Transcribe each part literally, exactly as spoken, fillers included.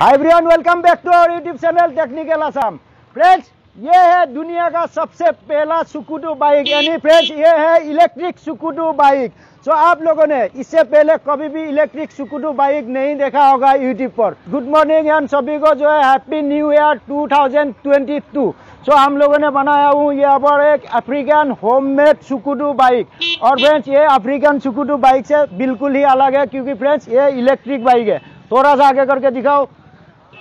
Hi everyone, welcome back to our YouTube channel technical Assam. Friends, ये है दुनिया का सबसे पहला चुकुदू बाइक, यानी फ्रेंड्स ये है इलेक्ट्रिक चुकुदू बाइक। सो आप लोगों ने इससे पहले कभी भी इलेक्ट्रिक चुकुदू बाइक नहीं देखा होगा यूट्यूब पर। गुड मॉर्निंग एंड सभी को जो है happy new year two thousand twenty two. So so, हम लोगों ने बनाया हूँ यहाँ पर एक अफ्रीकन होममेड चुकुदू बाइक। और फ्रेंड्स ये अफ्रीकन चुकुदू बाइक से बिल्कुल ही अलग है, क्योंकि फ्रेंड्स ये इलेक्ट्रिक बाइक है। थोड़ा सा आगे करके दिखाओ।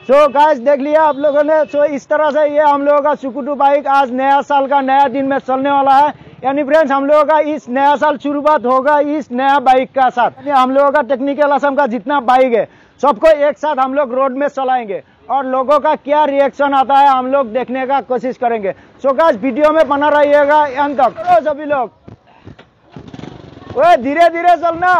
सो so, गाइस देख लिया आप लोगों ने। सो so, इस तरह से ये हम लोगों का चुकुदू बाइक आज नया साल का नया दिन में चलने वाला है। यानी फ्रेंड्स हम लोगों का इस नया साल शुरुआत होगा इस नया बाइक का साथ। हम लोगों का टेक्निकल असम का जितना बाइक है सबको एक साथ हम लोग रोड में चलाएंगे और लोगों का क्या रिएक्शन आता है हम लोग देखने का कोशिश करेंगे। सो so, गाइस वीडियो में बना रहिएगा अंत तक। चलो सभी लोग, ओए धीरे धीरे चलना।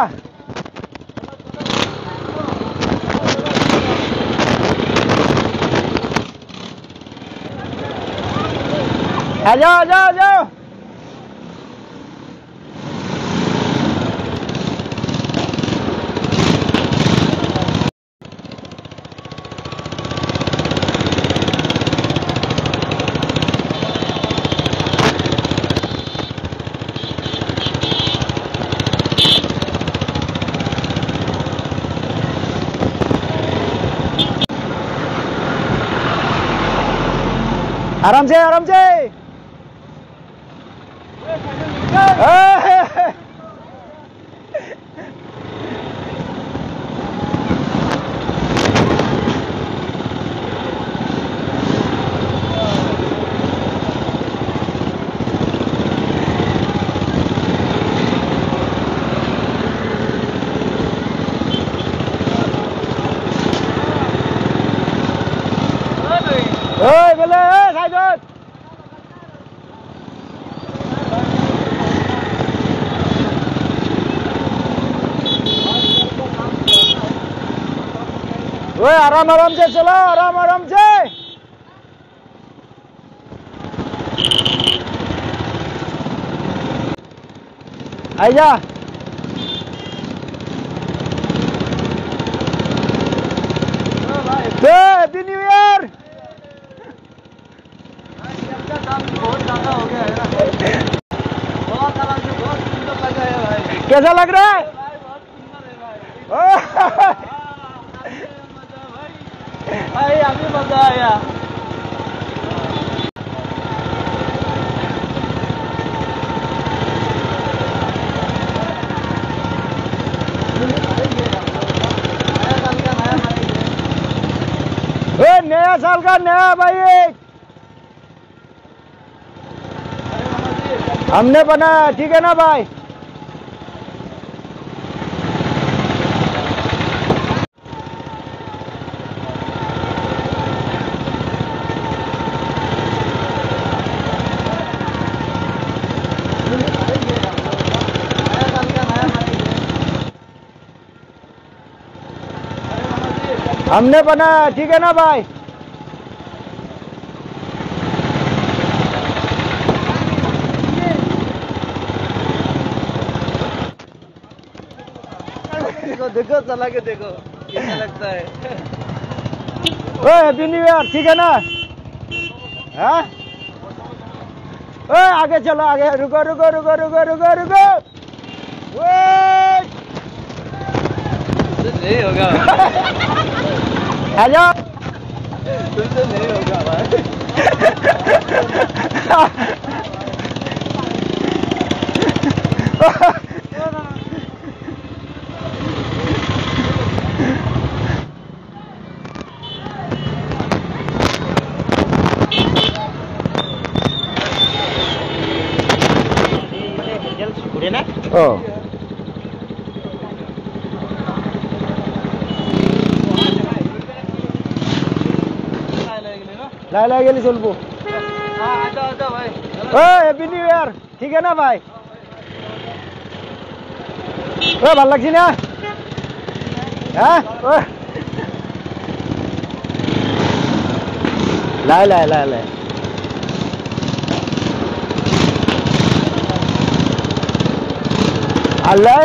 आ जाओ आ जाओ आ जाओ। आराम से आराम से। ओए बोले ए साइड। ओए आराम आराम से चलो, आराम आराम से। आजा हैप्पी न्यू ईयर। बहुत ज्यादा हो गया है ना, बहुत आराम से, बहुत सुंदर लग रहा है भाई। कैसा लग रहा है भाई? बहुत सुंदर है भाई। भाई अभी मजा आया। ए नया साल का नया भाई हमने बनाया, ठीक है ना भाई। हमने बनाया, ठीक है ना भाई। देखो चला के देखो कैसा लगता है। ओए हैप्पी न्यू ईयर, ठीक है ना। हाँ ओए आगे चलो, आगे रुको रुको रुको रुको रुको रुको। तुझसे नहीं होगा। हेलो तुझसे नहीं होगा भाई। ओ ला ला गेली चलबो। हां आता आता भाई। ओ हैप्पी न्यू ईयर, ठीक है ना भाई। ओ ভাল লাগছ না? हां ओ ला ला ला ला। अल्लाह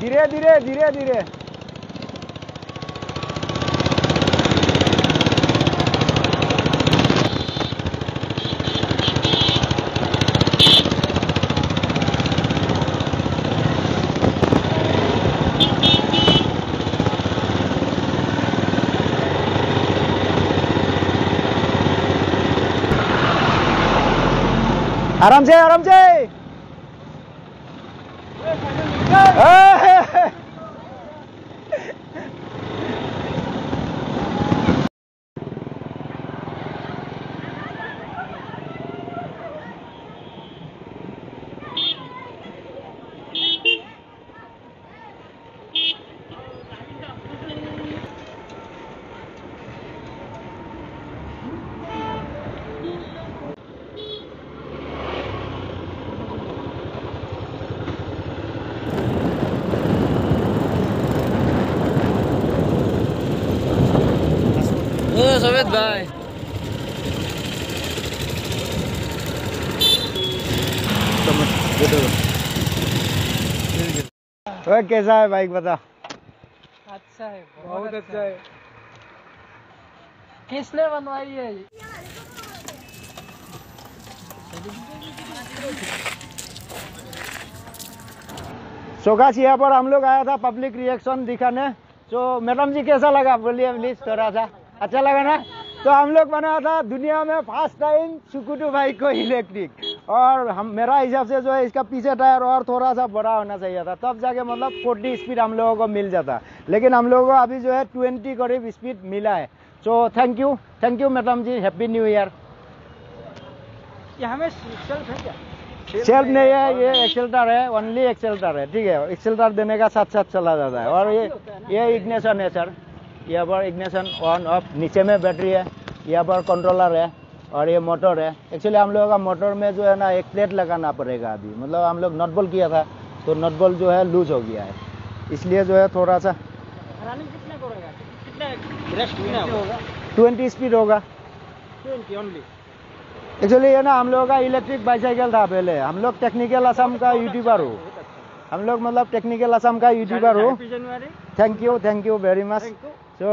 धीरे धीरे धीरे धीरे। आराम से आराम से भाई कैसा है बाइक बता। अच्छा है, बहुत अच्छा है। किसने बनवाई है ये? सोगास यहाँ पर हम लोग आया था पब्लिक रिएक्शन दिखाने। तो मैडम जी कैसा लगा बोलिए प्लीज थोड़ा सा। अच्छा लगा ना? तो हम लोग बनाया था दुनिया में फर्स्ट टाइम चुकुडू बाइक को इलेक्ट्रिक, और हम मेरा हिसाब से जो है इसका पीछे टायर और थोड़ा सा बड़ा होना चाहिए था, तब जाके मतलब फोर्टी स्पीड हम लोगों को मिल जाता, लेकिन हम लोगों को अभी जो है ट्वेंटी करीब स्पीड मिला है। तो thank you thank you madam ji, happy new year. ये हमें सेल्फ है क्या? सेल्फ नहीं है, ये एक्सेलरेटर है, ओनली एक्सेलरेटर है। ठीक है, एक्सेलरेटर देने का साथ साथ चला जाता है। और ये ये इग्निशन है सर, यहाँ पर इग्निशन ऑन ऑफ, नीचे में बैटरी है, यहाँ पर कंट्रोलर है और ये मोटर है। एक्चुअली हम लोगों का मोटर में जो है ना एक प्लेट लगाना पड़ेगा अभी, मतलब हम लोग नट बोल्ट किया था तो नट बोल्ट जो है लूज हो गया है, इसलिए जो है थोड़ा सा रनिंग कितना करेगा, कितना रेस्ट कितना होगा? ट्वेंटी स्पीड होगा, ट्वेंटी ओनली। एक्चुअली ये ना हम लोगों का इलेक्ट्रिक बाइसाइकिल था पहले। हम लोग टेक्निकल असम का यूट्यूबर हो, हम लोग मतलब टेक्निकल असम का यूट्यूबर हो। Thank you thank you very much. तो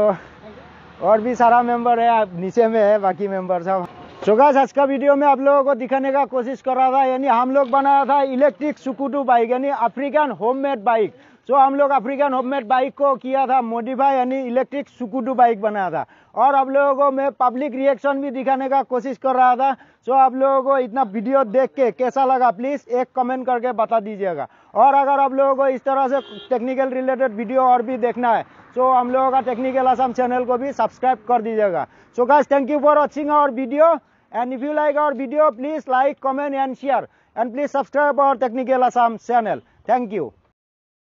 और भी सारा मेंबर है नीचे में है, बाकी मेंबर सब। सो गाइस आज का वीडियो में आप लोगों को दिखाने का कोशिश कर रहा था, यानी हम लोग बनाया था इलेक्ट्रिक चुकुडू बाइक, यानी अफ्रीकन होममेड बाइक। तो हम लोग अफ्रीकन होममेड बाइक को किया था मॉडिफाई, यानी इलेक्ट्रिक चुकुडू बाइक बनाया था, और आप लोगों को मैं पब्लिक रिएक्शन भी दिखाने का कोशिश कर रहा था। सो आप लोगों को इतना वीडियो देख के कैसा लगा प्लीज एक कमेंट करके बता दीजिएगा। और अगर आप लोगों को इस तरह से टेक्निकल रिलेटेड वीडियो और भी देखना है तो हम लोगों का टेक्निकल असम चैनल को भी सब्सक्राइब कर दीजिएगा। So guys thank you for watching our video, and if you like our video please like comment and share, and please subscribe our technical Assam channel. Thank you.